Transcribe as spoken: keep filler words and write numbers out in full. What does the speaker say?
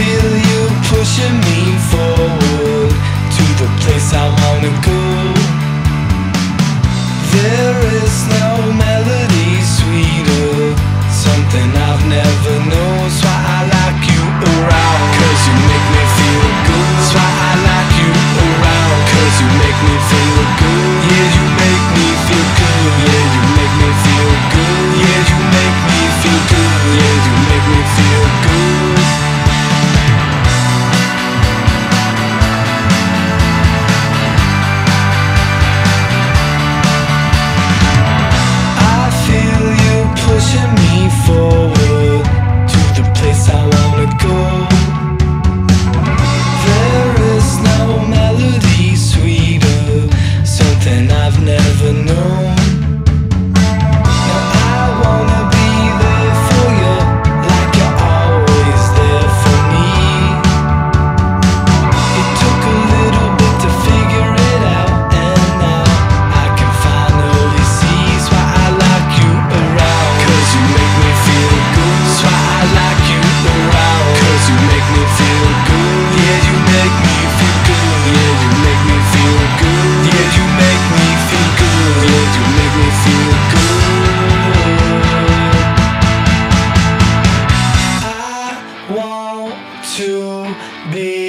feel you pushing me forward to the place I wanna go. There is no melody sweeter, something I've never known. That's why I like you around, 'cause you make me feel good. That's why I like you around, 'cause you make me feel good. Yeah, you make me feel good. Yeah, you make me feel good. Yeah, you make me feel good. Yeah, you make me feel good. I feel you pushing me forward to the place I wanna go. There is no melody sweeter, something I've never known. Be